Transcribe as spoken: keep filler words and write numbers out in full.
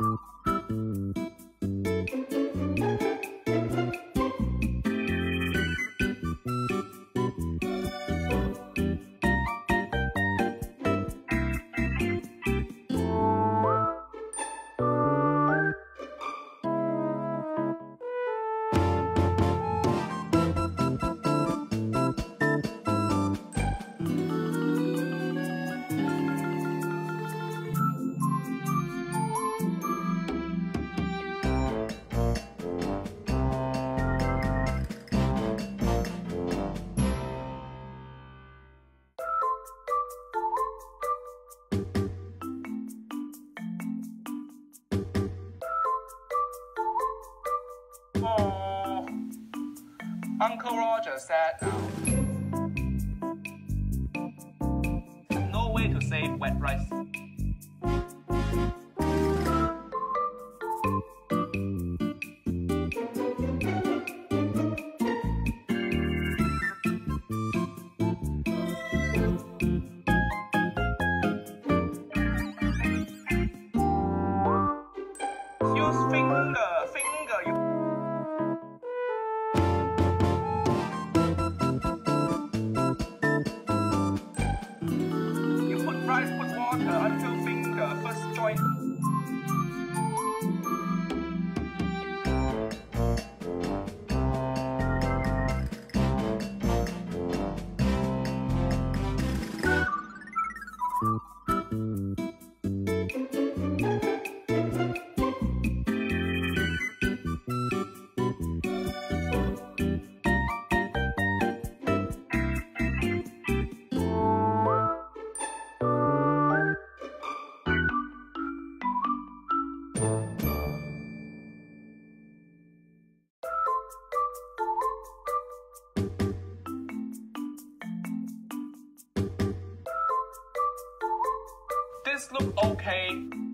Oh, Uncle Roger said now. No way to save wet rice. This looks okay.